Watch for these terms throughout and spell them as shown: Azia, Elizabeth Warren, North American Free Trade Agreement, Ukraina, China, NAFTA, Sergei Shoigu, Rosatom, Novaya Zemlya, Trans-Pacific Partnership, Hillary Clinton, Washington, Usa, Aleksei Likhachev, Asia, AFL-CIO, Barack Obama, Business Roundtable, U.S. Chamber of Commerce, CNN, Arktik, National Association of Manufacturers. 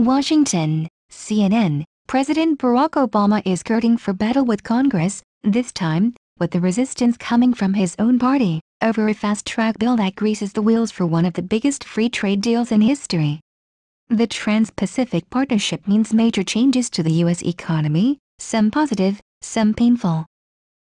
Washington, CNN, President Barack Obama is girding for battle with Congress, this time, with the resistance coming from his own party, over a fast-track bill that greases the wheels for one of the biggest free trade deals in history. The Trans-Pacific Partnership means major changes to the U.S. economy, some positive, some painful.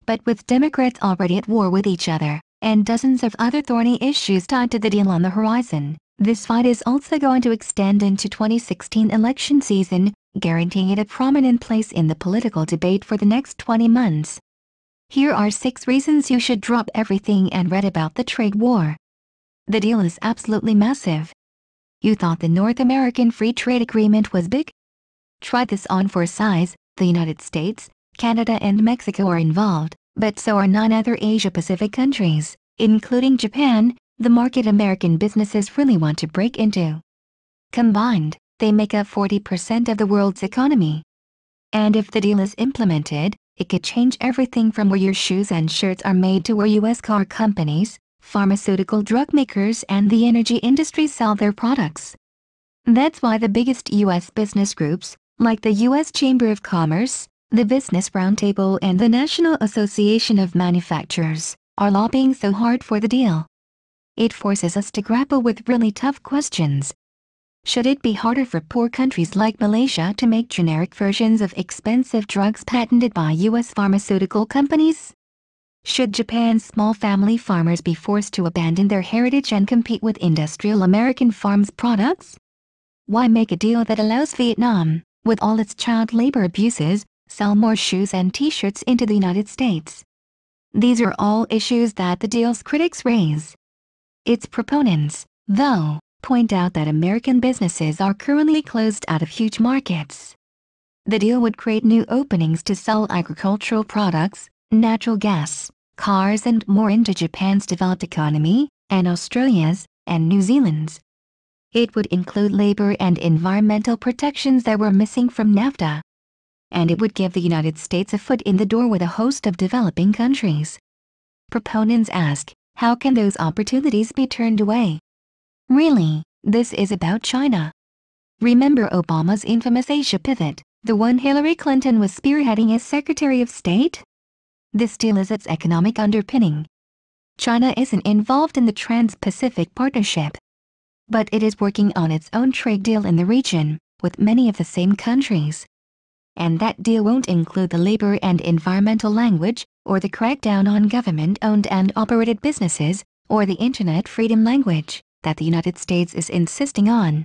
But with Democrats already at war with each other, and dozens of other thorny issues tied to the deal on the horizon, this fight is also going to extend into 2016 election season, guaranteeing it a prominent place in the political debate for the next 20 months. Here are 6 reasons you should drop everything and read about the trade war. The deal is absolutely massive. You thought the North American Free Trade Agreement was big? Try this on for size. The United States, Canada and Mexico are involved, but so are 9 other Asia-Pacific countries, including Japan, the market American businesses really want to break into. Combined, they make up 40% of the world's economy. And if the deal is implemented, it could change everything from where your shoes and shirts are made to where U.S. car companies, pharmaceutical drug makers and the energy industry sell their products. That's why the biggest U.S. business groups, like the U.S. Chamber of Commerce, the Business Roundtable and the National Association of Manufacturers, are lobbying so hard for the deal. It forces us to grapple with really tough questions. Should it be harder for poor countries like Malaysia to make generic versions of expensive drugs patented by U.S. pharmaceutical companies? Should Japan's small family farmers be forced to abandon their heritage and compete with industrial American farms' products? Why make a deal that allows Vietnam, with all its child labor abuses, sell more shoes and t-shirts into the United States? These are all issues that the deal's critics raise. Its proponents, though, point out that American businesses are currently closed out of huge markets. The deal would create new openings to sell agricultural products, natural gas, cars and more into Japan's developed economy, and Australia's, and New Zealand's. It would include labor and environmental protections that were missing from NAFTA. And it would give the United States a foot in the door with a host of developing countries. Proponents ask, how can those opportunities be turned away? Really, this is about China. Remember Obama's infamous Asia pivot, the one Hillary Clinton was spearheading as Secretary of State? This deal is its economic underpinning. China isn't involved in the Trans-Pacific Partnership. But it is working on its own trade deal in the region, with many of the same countries. And that deal won't include the labor and environmental language, or the crackdown on government-owned and operated businesses, or the internet freedom language, that the United States is insisting on.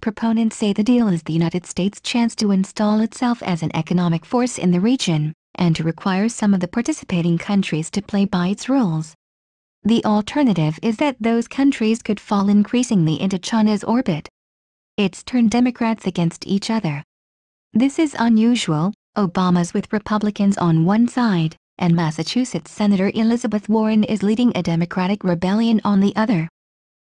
Proponents say the deal is the United States' chance to install itself as an economic force in the region, and to require some of the participating countries to play by its rules. The alternative is that those countries could fall increasingly into China's orbit. It's turned Democrats against each other. This is unusual, Obama's with Republicans on one side, and Massachusetts Senator Elizabeth Warren is leading a Democratic rebellion on the other.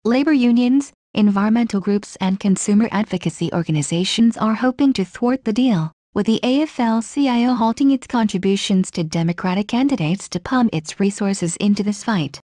Labor unions, environmental groups and consumer advocacy organizations are hoping to thwart the deal, with the AFL-CIO halting its contributions to Democratic candidates to pump its resources into this fight.